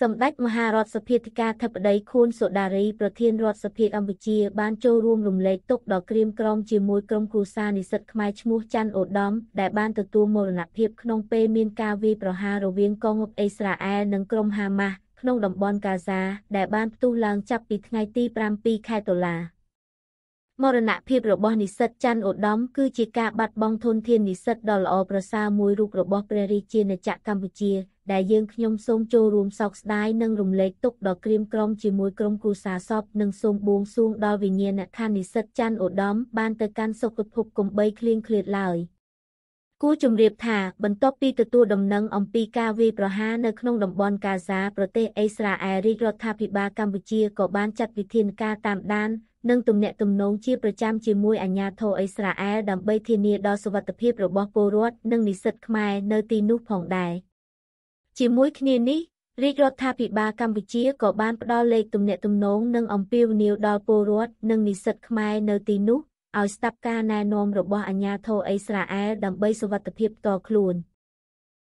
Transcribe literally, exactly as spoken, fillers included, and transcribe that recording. Sầm đách Maharotsapitika thập đáy khôn sổ đà rí Pro Thiên Rotsapit Ambuchia ban châu ruông lùng lấy tục đỏ krim krom chìa môi krom cú sa nì sật khmai chmua chan ổ đóm đại ban tự tu mô nạp hiệp knong pê miên ca vi pro hà rô viên con ngọc Israel nâng krom Hama knong đồng bon Gaza đại ban tu lang chắp bịt ngay ti pram pi khai tổ là. Mô nạp hiệp rô bó nì sật chan ổ đóm cư chìa ca bạt bong thôn thiên nì sật đỏ lọ pro sa mùi rục rô bó preri chìa nè chạ Campuchia. ដែលយើងខ្ញុំសូមចូលរួមសោកស្ដាយនិងរំលែកទុក្ខដល់គ្រាមក្រមជាមួយក្រុមគ្រួសារសពនិងសូមបួងសួងដល់វិញ្ញាណក្ខន្ធនិស្សិតចាន់ឧត្តមបានទៅកាន់សុគតភពកំបីឃ្លៀងឃ្លាតឡើយគូជំរាបថាបន្ទាប់ពីទទួលដំណឹងអំពីការវាយប្រហារនៅក្នុងតំបន់កាហ្សាប្រទេសអ៊ីស្រាអែលរាជរដ្ឋាភិបាលកម្ពុជាក៏បានចាត់វិធានការតាមដាននិងទំនាក់ទំនងជាប្រចាំជាមួយអាជ្ញាធរអ៊ីស្រាអែលដើម្បីធានាដល់សុវត្ថិភាពរបស់ពលរដ្ឋនិងនិស្សិតខ្មែរនៅទីនោះផងដែរ ជាមួយគ្នានេះរាជរដ្ឋាភិបាលកម្ពុជាក៏បានផ្ដល់លេខទំនាក់ទំនងនិងអំពាវនាវដល់ពលរដ្ឋនិងនិស្សិតខ្មែរនៅទីនោះឲ្យស្ដាប់ការណែនាំរបស់អាជ្ញាធរអ៊ីស្រាអែលដើម្បីសុវត្ថិភាពផ្ទាល់ខ្លួន។